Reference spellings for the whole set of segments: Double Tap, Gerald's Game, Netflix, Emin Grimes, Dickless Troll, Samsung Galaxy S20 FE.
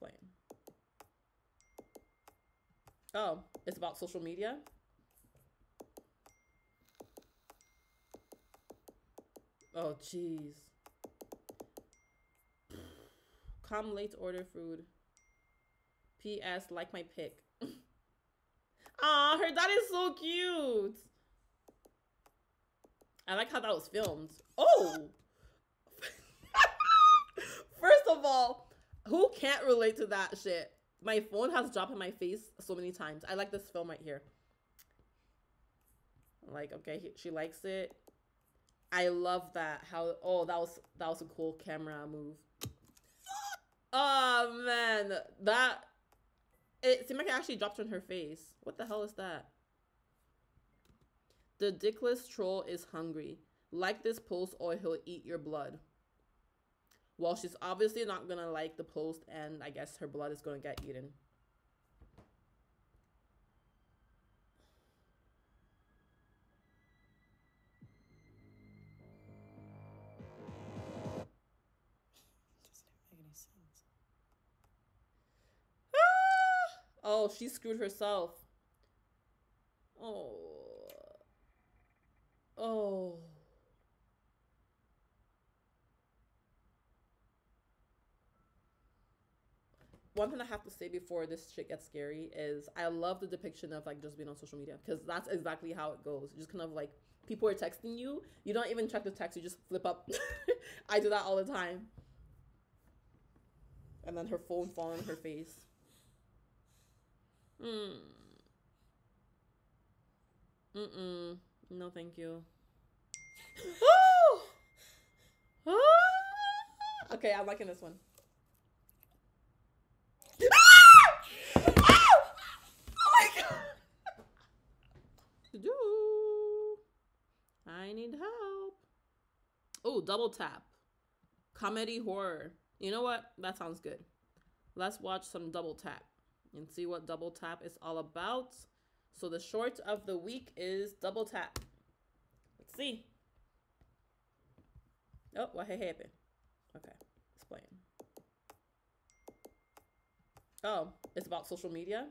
Explain. Oh, it's about social media? Oh, jeez. Come late to order food. P.S. Like my pic. Aw, her dad is so cute. I like how that was filmed. Oh! First of all, who can't relate to that shit? My phone has dropped in my face so many times. I like this film right here. Like, okay, she likes it. I love that. How, oh, that was a cool camera move. Oh man, that, it seemed like it actually dropped on her face. What the hell is that? The Dickless Troll is hungry. Like this post or he'll eat your blood. Well, she's obviously not gonna like the post, and I guess her blood is gonna get eaten. Oh, she screwed herself. Oh. Oh. One thing I have to say before this shit gets scary is I love the depiction of like just being on social media, because that's exactly how it goes. Just kind of like people are texting you. You don't even check the text. You just flip up. I do that all the time. And then her phone falling on her face. No, thank you. Oh! Oh! Okay, I'm liking this one. Ah! Oh! Oh my god! Do I need help? Oh, double tap, comedy horror. You know what? That sounds good. Let's watch some double tap and see what double tap is all about. So the short of the week is double tap. Let's see. Oh, what happened? Okay, explain. Oh, it's about social media?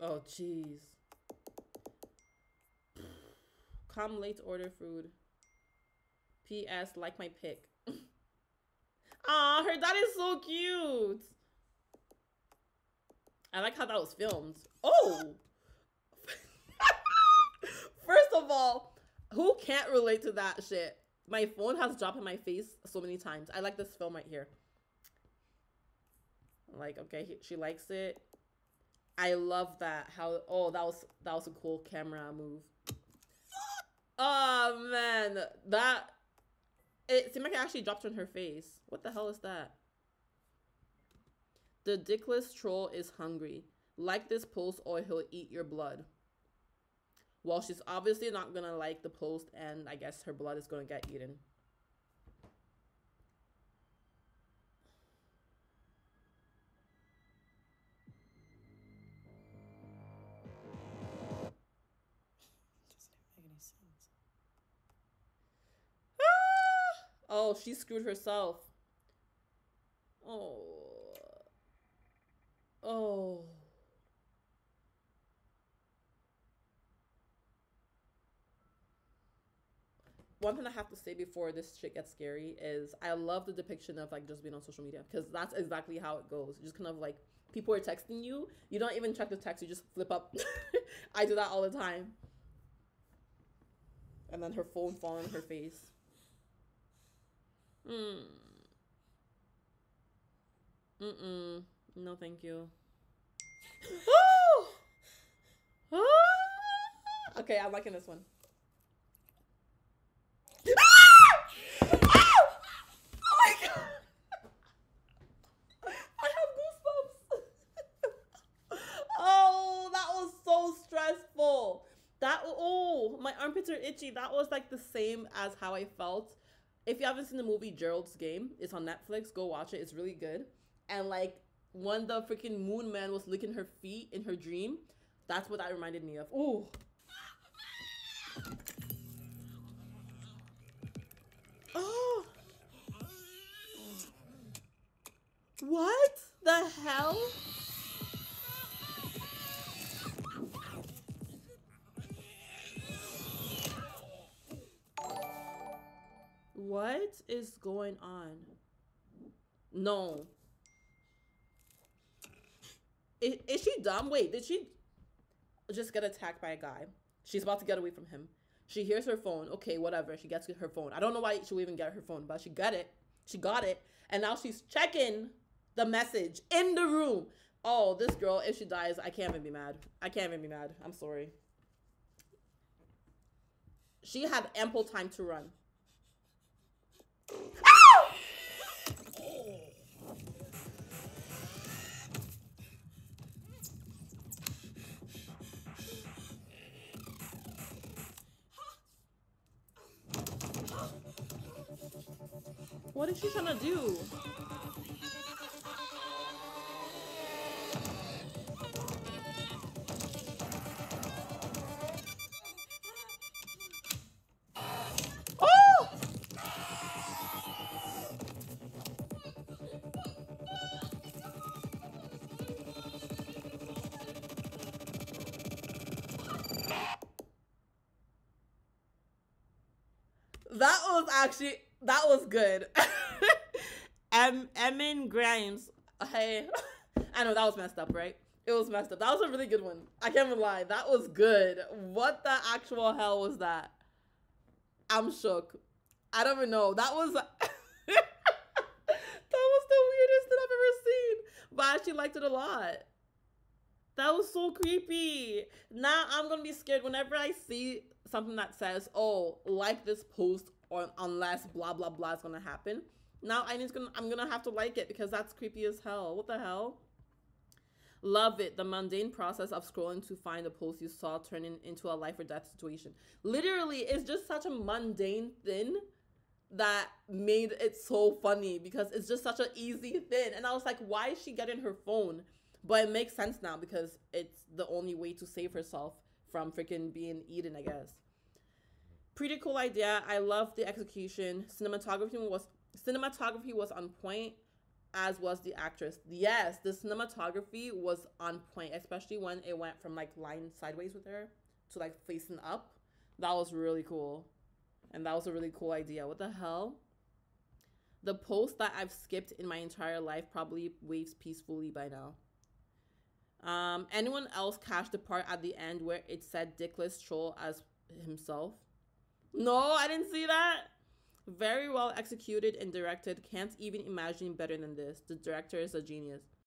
Oh, jeez. Come late to order food. P.S. Like my pic. Aw, her dad is so cute. I like how that was filmed. Oh! First of all, who can't relate to that shit? My phone has dropped in my face so many times. I like this film right here. Like, okay, she likes it. I love that. How, oh, that was a cool camera move. Oh man, that, it seemed like it actually dropped on her face. What the hell is that? The Dickless Troll is hungry. Like this post or he'll eat your blood. Well, she's obviously not gonna like the post, and I guess her blood is gonna get eaten. Oh, she screwed herself. Oh. Oh. One thing I have to say before this shit gets scary is I love the depiction of like just being on social media, because that's exactly how it goes. Just kind of like people are texting you. You don't even check the text. You just flip up. I do that all the time. And then her phone falling on her face. No, thank you. Oh! Oh! Okay, I'm liking this one. Ah! Oh! Oh my god! I have goosebumps. Oh, that was so stressful. That, oh, my armpits are itchy. That was like the same as how I felt. If you haven't seen the movie Gerald's Game, it's on Netflix. Go watch it. It's really good. And like when the freaking moon man was licking her feet in her dream, that's what that reminded me of. Ooh. Oh. What the hell? What is going on? No. Is she dumb? Wait, did she just get attacked by a guy? She's about to get away from him. She hears her phone. Okay, whatever. She gets her phone. I don't know why she would even get her phone, but she got it. She got it. And now she's checking the message in the room. Oh, this girl, if she dies, I can't even be mad. I can't even be mad. I'm sorry. She had ample time to run. Ow! What is she trying to do? Actually, that was good. Emin Grimes. Hey, I know that was messed up, right? It was messed up. That was a really good one. I can't even lie. That was good. What the actual hell was that? I'm shook. I don't even know. That was that was the weirdest thing I've ever seen. But I actually liked it a lot. That was so creepy. Now I'm gonna be scared whenever I see something that says, "Oh, like this post." Or unless blah blah blah is gonna happen. Now I'm gonna have to like it because that's creepy as hell. What the hell? Love it. The mundane process of scrolling to find a post you saw turning into a life or death situation. Literally, it's just such a mundane thing that made it so funny because it's just such an easy thing. And I was like, why is she getting her phone? But it makes sense now because it's the only way to save herself from freaking being eaten, I guess. Pretty cool idea. I love the execution. Cinematography was on point, as was the actress. Yes, the cinematography was on point, especially when it went from like lying sideways with her to like facing up. That was really cool. And that was a really cool idea. What the hell? The post that I've skipped in my entire life probably waves peacefully by now. Anyone else catch the part at the end where it said Dickless Troll as himself? No, I didn't see that. Very well executed and directed. Can't even imagine better than this. The director is a genius.